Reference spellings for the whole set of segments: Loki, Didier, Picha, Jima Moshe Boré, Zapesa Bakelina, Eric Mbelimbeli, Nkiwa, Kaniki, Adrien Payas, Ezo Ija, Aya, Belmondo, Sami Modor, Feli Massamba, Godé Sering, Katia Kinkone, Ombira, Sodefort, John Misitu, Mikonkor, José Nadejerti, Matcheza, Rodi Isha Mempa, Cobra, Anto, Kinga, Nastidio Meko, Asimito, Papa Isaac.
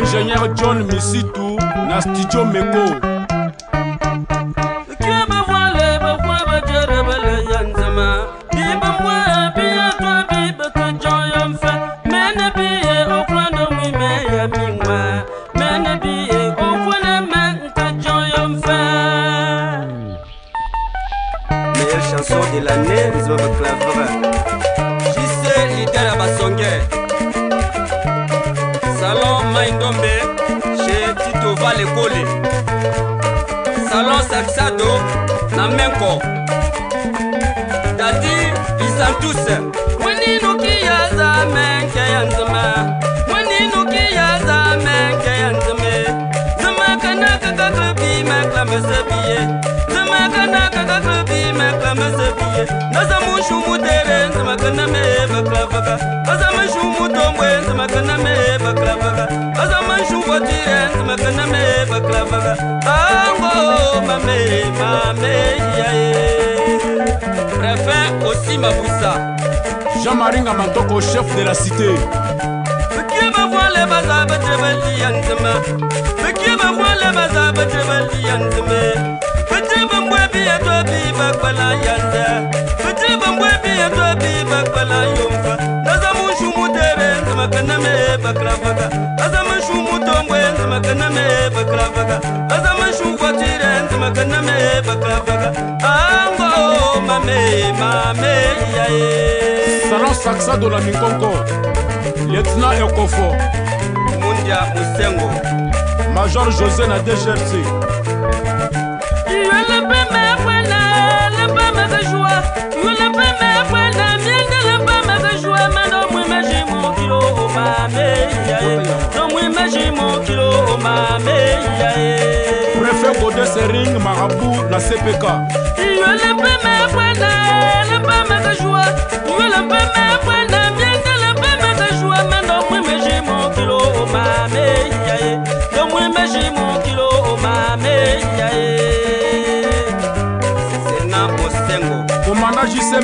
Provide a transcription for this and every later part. Ingénieur John Misitu, Nastidio Meko. Chef de la cité. Saxa de la Mikonkor, Léthna Kofo, Mundia Kofo, Major José Nadejerti. Préfet Godé Sering, Marabout, la CPK.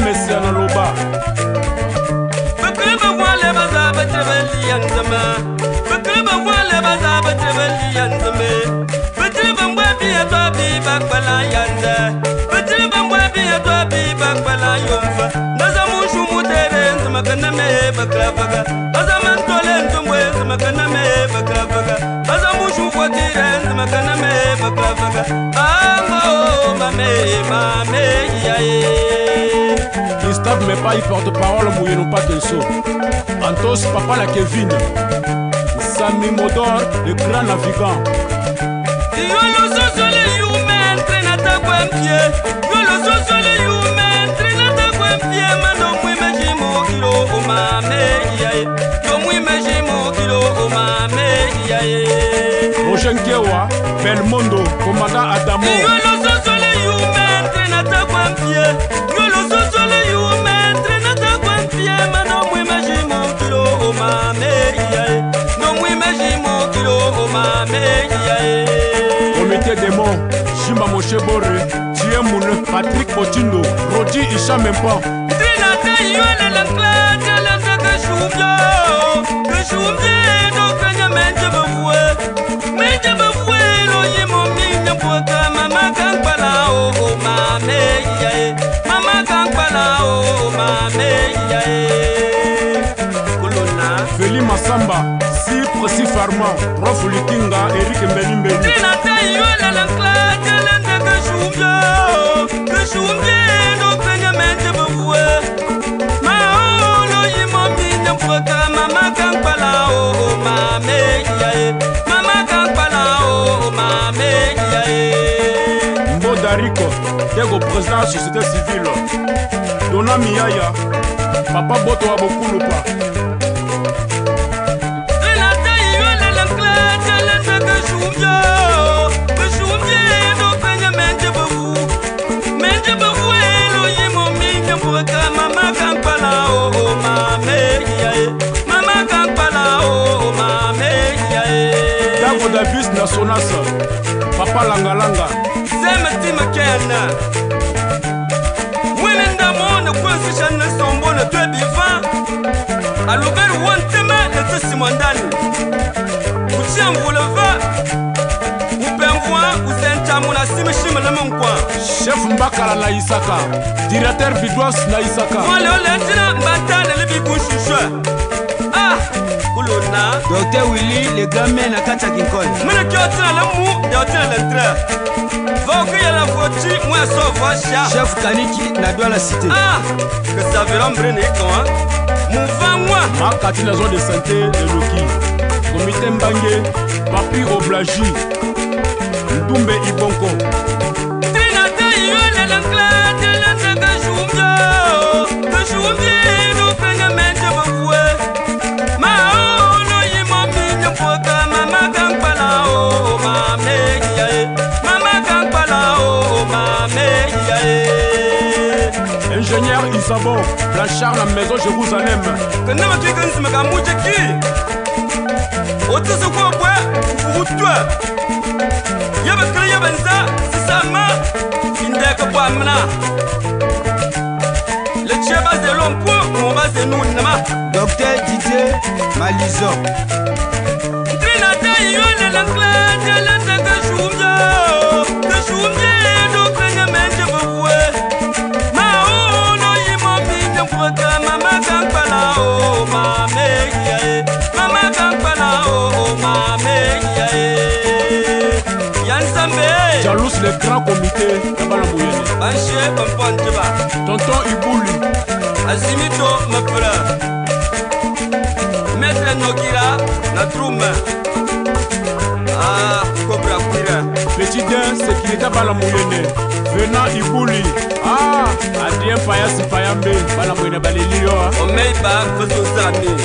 Monsieur Naloba, mais pas il porte-parole mouillé nous pas de saut. Anto, papa la Kevin. Sami Modor, le grand navigant. Roger Nkiwa, Belmondo, commandant Adamo. Comité des mots, Jima Moshe Boré, Tiemune, Patrick Potindo, Rodi Isha Mempa. Feli Massamba, Cypre, Sifarma, Prof. Kinga, Eric Mbelimbeli. Mbodarico, Diego président de la société civile. Donami Aya, Papa Boto Abokulupa. Bus national, Papa Langa Langa. Zemeti Makena. Winenda mon constitution ne sont bonnes deux vivants. À l'ouvert, one thème, et Simondani. Kutia mbuleva, upemwa, usentamuna simishim le monkwa. Chef Mbakara na Isaka, directeur Vidouas na Isaka. Wale olentina mbata na libi kunshushwa. Ah, ulona. Docteur Willy, le gamin na Katia Kinkone. Mene kiotina lamu, diotina letre. Voguez la voiture, moi sauve chat. Chef Kaniki n'a doit la cité. Ah, que ça veut l'embrenner quand mon vent moi. Ma Katina zone de santé de Loki. Comité Mbangé, Papi Oblagi, Ndoumbe Ibonko. Trinata yule l'enclat de l'entre de Jumbo, de Jumbo nous fait un mètre de voix. Mao no yimami ne peut pas maman gangpala oh maman. Ingénieur Isabon, Blanchard la maison Jérusalem. Que ne me tuez que nous me gamoujez qui au tout second point, vous tuez. Y'a pas que y'a benza, c'est ça ma. Indé que pas mena. Le tchèbas de l'homme pour mon bas de nous n'ma. Docteur Didier, Malizo. Trinata yule l'anglais, de l'anglais que j'ouvre, que j'ouvre. Jaloux le grand comité, Kabalambouye. Banché, Pompontiba. Tonton Ibouli. Asimito, ma peur. Maître Nokira, la troume. Ah, Cobra, Pira. Petit d'un, c'est qu'il est à Balambouye. Venant Ibouli. Ah, Adrien Payas, Payambe. Balambouye, Balélio. On met pas, faisons amis.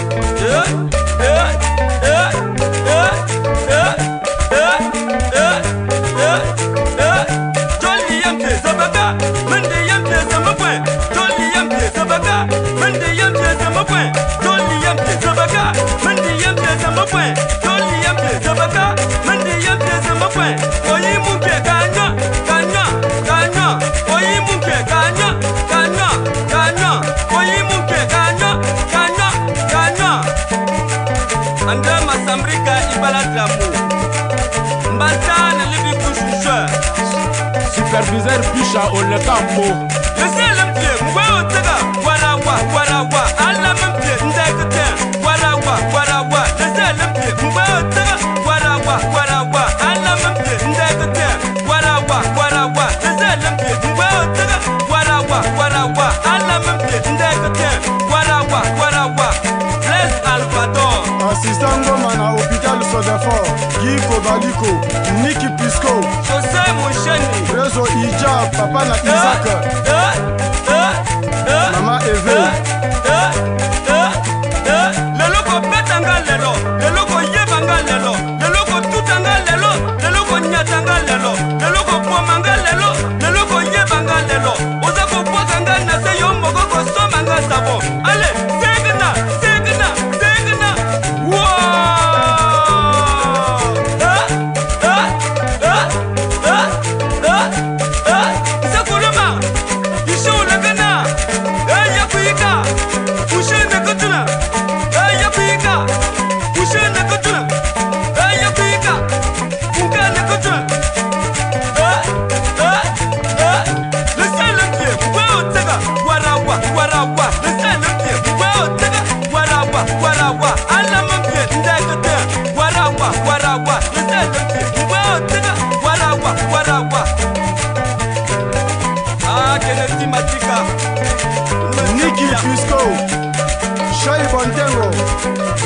Superviseur Picha au le campo. Le seul pied, moi au tega, voilà wa, voilà wa. À la même pied, n'dégoûte, voilà wa, voilà wa. Le seul pied, moi au tega, voilà wa, voilà wa. À la même pied, n'dégoûte, voilà wa, voilà wa. Le seul pied, moi au tega, voilà wa, voilà wa. À la même pied, n'dégoûte, voilà wa, voilà wa. Bless Alvador. Assistant Roman à l'hôpital Sodefort, Giko Baliko, Niki Pisco. José Moucheni. Ezo Ija, Papa Isaac, Maman Eve, Lolo ko petanga lelo, Lolo ko yebanga lelo, Lolo ko tutanga lelo, Lolo ko nyatanga lelo, Lolo ko pomanga lelo, Lolo ko yebanga lelo, Oza ko potanga na se yo mogo ko somanga sabo. Allez, segna, segna, segna. Wow!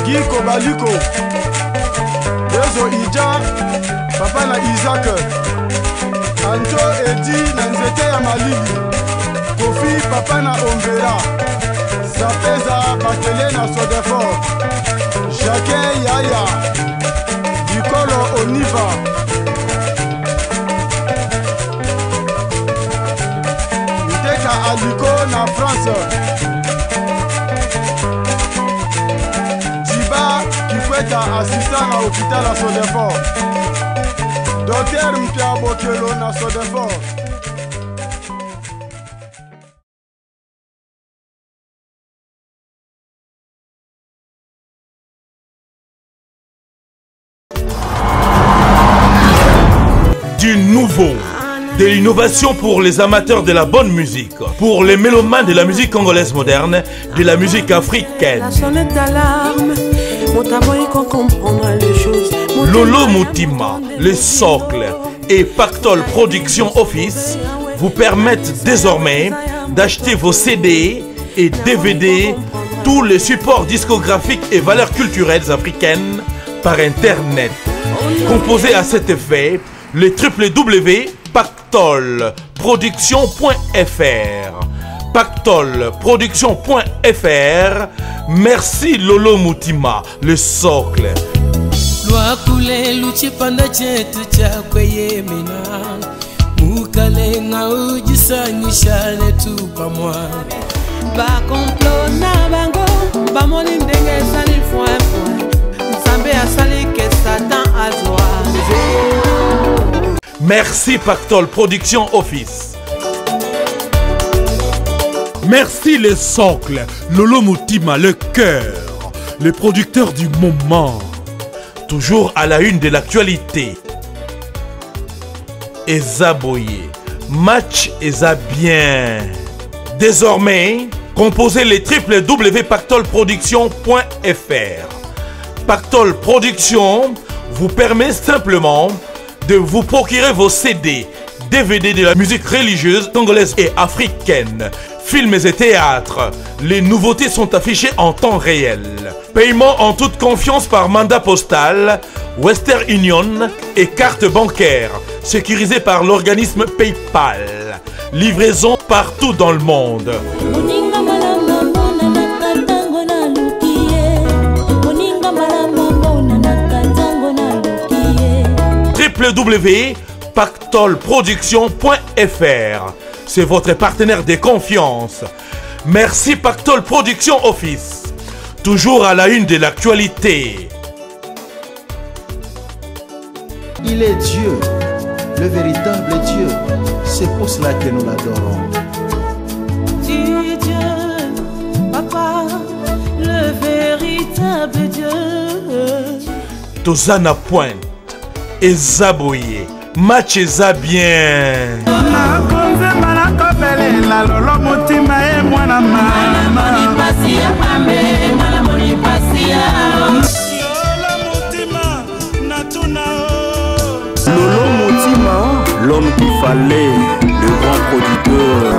Giko Baliko, Ezo Ija, Papa na Isaac, Anto Edi Nanzete ya Maligi, Kofi Papa na Ombira, Zapesa Bakelina Sodefor, Jackie Yaya, Dikolo Oniva. Miteka Aluko na France. Assistant à l'hôpital à Sodefort. Docteur Mpia Bokelon à Sodefort. nouveau, de l'innovation pour les amateurs de la bonne musique, pour les mélomanes de la musique congolaise moderne, de la musique africaine. Lolo Mutima, le socle et Pactole Production Office vous permettent désormais d'acheter vos CD et DVD, tous les supports discographiques et valeurs culturelles africaines par Internet. Composez à cet effet le www.pactoleproduction.fr. Pactoleproduction.fr. Merci Lolo Mutima, le socle. Merci Pactole Production Office. Merci les socles, Lolo Mutima, le cœur, les producteurs du moment. Toujours à la une de l'actualité. Et Zaboye, Matcheza bien. Désormais, composez les www.pactoleproduction.fr. Pactole Production vous permet simplement de vous procurer vos CD, DVD de la musique religieuse congolaise et africaine, films et théâtres. Les nouveautés sont affichées en temps réel. Paiement en toute confiance par mandat postal, Western Union et carte bancaire, sécurisée par l'organisme PayPal. Livraison partout dans le monde. www.pactoleproduction.fr. C'est votre partenaire de confiance. Merci Pactole Production Office. Toujours à la une de l'actualité. Il est Dieu, le véritable Dieu. C'est pour cela que nous l'adorons. Dieu, Papa, le véritable Dieu. Tozana Point, Ezaboye, Matcheza bien. Lolo Mutima, l'homme qu'il fallait, le grand producteur.